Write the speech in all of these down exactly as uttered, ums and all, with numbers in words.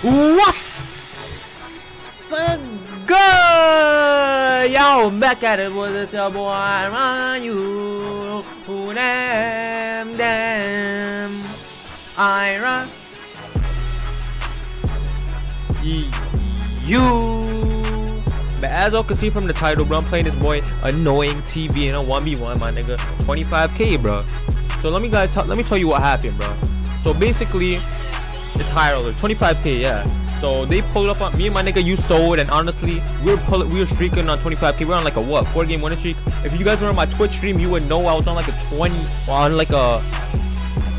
What's good? Yo, back at it with it's your boy iRunYew. Who damn damn iRun you. But as you can see from the title, bro, I'm playing this boy Annoying T V in a one v one, my nigga. twenty-five K, bro. So let me guys, let me tell you what happened, bro. So basically, the title is twenty-five K, yeah. So they pulled up on me and my nigga. You sold, and honestly, we were pull we were streaking on twenty-five K. We were on like a what four game winning streak. If you guys were on my Twitch stream, you would know I was on like a twenty, on like a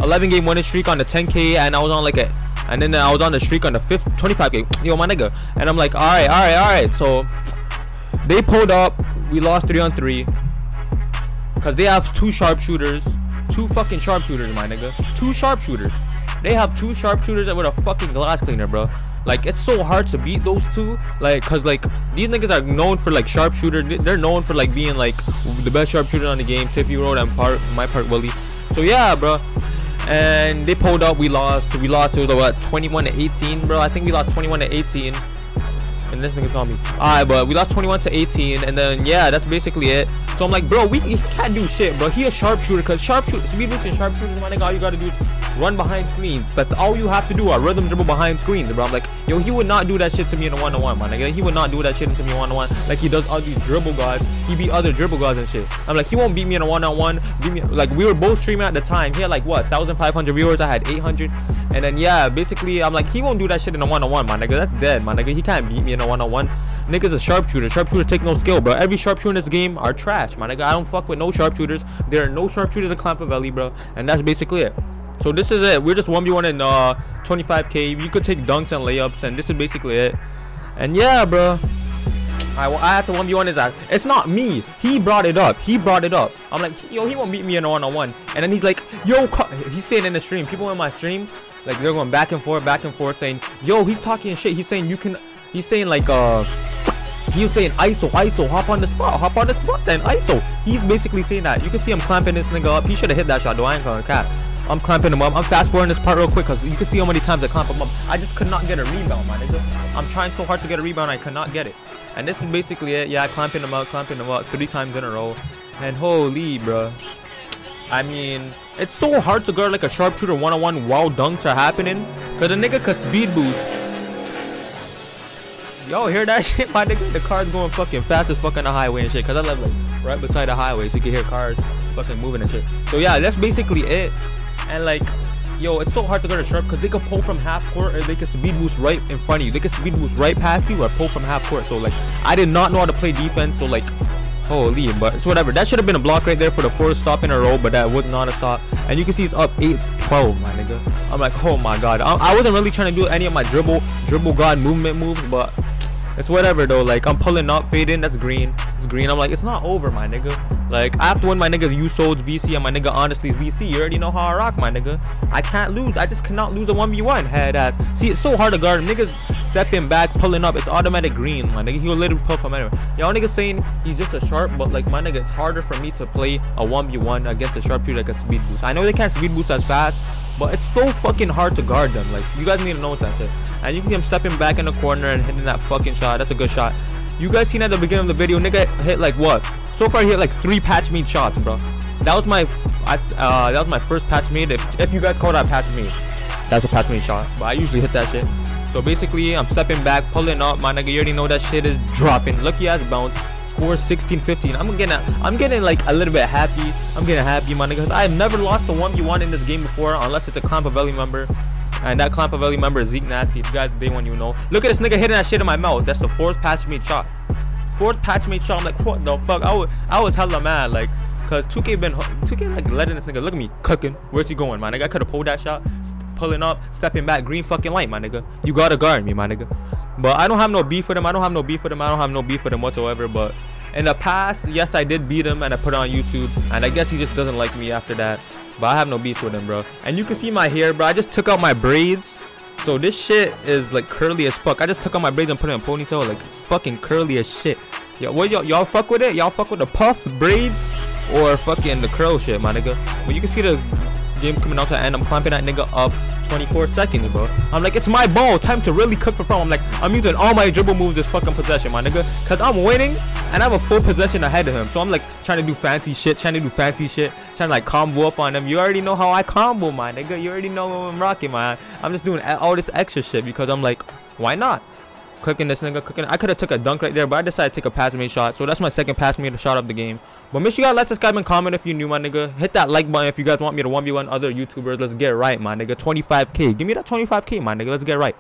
eleven game winning streak on the ten K, and I was on like a, and then I was on the streak on the fifth twenty-five K. Yo, my nigga, and I'm like, all right, all right, all right. So they pulled up. We lost three on three because they have two sharpshooters, two fucking sharpshooters, my nigga, two sharpshooters. They have two sharpshooters with a fucking glass cleaner, bro. Like, it's so hard to beat those two. Like, cause like these niggas are known for like sharpshooters. They're known for like being like the best sharpshooter on the game. Tiffy Road and part my part Willie. So yeah, bro. And they pulled up. We lost. We lost to the what twenty-one to eighteen, bro. I think we lost twenty-one to eighteen. And this nigga's on me. Alright, but we lost twenty-one to eighteen, and then yeah, that's basically it. So I'm like, bro, we, we can't do shit, bro. He a sharpshooter, cause sharpshooter, speed boots and sharpshooters, my nigga, all you gotta do is run behind screens. That's all you have to do. Are rhythm dribble behind screens, bro. I'm like, yo, he would not do that shit to me in a one-on-one, my nigga. He would not do that shit to me one-on-one. Like he does all these dribble guards. He beat other dribble guards and shit. I'm like, he won't beat me in a one-on-one. Beat me, like we were both streaming at the time. He had like what one thousand five hundred viewers. I had eight hundred, and then yeah, basically I'm like, he won't do that shit in a one-on-one, my nigga. That's dead, my nigga. He can't beat me in a one-on-one. Niggas a sharpshooter. Sharpshooters take no skill, bro. Every sharpshooter in this game are trash, my nigga. I don't fuck with no sharpshooters. There are no sharpshooters in Clampavelli, bro. And that's basically it. So this is it. We're just one v one in uh, twenty-five K. You could take dunks and layups, and this is basically it. And yeah, bro. I, I have to one v one his ass. It's not me. He brought it up. He brought it up. I'm like, yo, he won't beat me in a one-on-one. And then he's like, yo, he's saying in the stream. People in my stream, like they're going back and forth, back and forth, saying, yo, he's talking shit. He's saying you can. He's saying like uh. He was saying I S O, I S O, hop on the spot, hop on the spot then, I S O. He's basically saying that. You can see I'm clamping this nigga up. He should have hit that shot, though. I ain't gonna cap. I'm clamping him up. I'm fast forwarding this part real quick because you can see how many times I clamp him up. I just could not get a rebound, man. Just, I'm trying so hard to get a rebound, I could not get it. And this is basically it. Yeah, clamping him out, clamping him out three times in a row. And holy, bruh. I mean, it's so hard to guard like a sharpshooter one-on-one while dunks are happening because the nigga could speed boost. Yo, hear that shit, my nigga? The car's going fucking fast as fuck on the highway and shit. Cause I live like right beside the highway, so you can hear cars fucking moving and shit. So yeah, that's basically it. And like, yo, it's so hard to go to sharp because they can pull from half court or they can speed boost right in front of you. They can speed boost right past you or pull from half court. So like, I did not know how to play defense. So like, holy, but it's whatever. That should have been a block right there for the fourth stop in a row, but that was not a stop. And you can see it's up eight twelve, my nigga. I'm like, oh my god. I, I wasn't really trying to do any of my dribble, dribble god movement moves, but it's whatever though. Like I'm pulling up, fade in. That's green. It's green. I'm like, it's not over, my nigga. Like I have to win, my nigga. You sold V C and my nigga. Honestly, V C. You already know how I rock, my nigga. I can't lose. I just cannot lose a one v one. Head ass. See, it's so hard to guard him. Niggas stepping back, pulling up. It's automatic green, my nigga. He will literally pull from anywhere. Y'all niggas saying he's just a sharp, but like my nigga, it's harder for me to play a one v one against a sharp shooter like a speed boost. I know they can't speed boost as fast, but it's so fucking hard to guard them. Like you guys need to know that shit. And you can see him stepping back in the corner and hitting that fucking shot. That's a good shot. You guys seen at the beginning of the video, nigga hit like what? So far he hit like three patch made shots, bro. That was my, I, uh, that was my first patch made. If, if you guys call that patch made, that's a patch made shot. But I usually hit that shit. So basically, I'm stepping back, pulling up. My nigga, you already know that shit is dropping. Lucky ass bounce. Score sixteen fifteen. I'm getting, I'm getting like a little bit happy. I'm getting happy, my nigga. I've never lost a one v one in this game before, unless it's a Clampavelli member. And that Clampavelli member is Zeke Nasty. If you guys day one, you know. Look at this nigga hitting that shit in my mouth. That's the fourth patch made shot. Fourth patch made shot. I'm like, what the fuck? I would, I would tell the man like, cause two K been, two K like letting this nigga. Look at me cooking. Where's he going, my nigga? I could have pulled that shot, pulling up, stepping back, green fucking light, my nigga. You gotta guard me, my nigga. But I don't have no beef with him. I don't have no beef with him. I don't have no beef with him whatsoever. But in the past, yes, I did beat him and I put it on YouTube. And I guess he just doesn't like me after that. But I have no beef with him, bro. And you can see my hair, bro. I just took out my braids. So this shit is like curly as fuck. I just took out my braids and put it in a ponytail. Like it's fucking curly as shit. Yo, what y'all y'all fuck with it? Y'all fuck with the puff braids or fucking the curl shit, my nigga. Well, you can see the game coming out to end. I'm clamping that nigga up twenty-four seconds, bro. I'm like, it's my ball. Time to really cook for fun. I'm like, I'm using all my dribble moves this fucking possession, my nigga. Because I'm winning and I have a full possession ahead of him. So I'm like trying to do fancy shit, trying to do fancy shit, trying to like combo up on him. You already know how I combo, my nigga. You already know what I'm rocking, man. I'm just doing all this extra shit because I'm like, why not? Cooking this nigga, cooking. I could have took a dunk right there, but I decided to take a pass me shot. So that's my second pass me to shot up the game. But make sure you guys like, subscribe, and comment if you new, my nigga. Hit that like button if you guys want me to one v one other YouTubers. Let's get right, my nigga. twenty-five K. Give me that twenty-five K, my nigga. Let's get right.